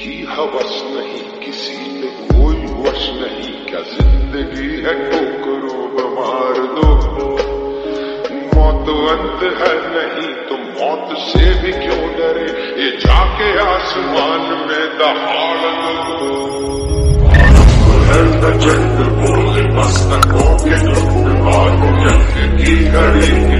की हवस नहीं किसी पे कोई वश नहीं, क्या जिंदगी है ठोकरो मार दो, मौत अंत है नहीं तो मौत से भी क्यों डरे, ये जाके आसमान में दहाड़ दो। चंद्र बोले बस तकों के चंद्र की घड़ी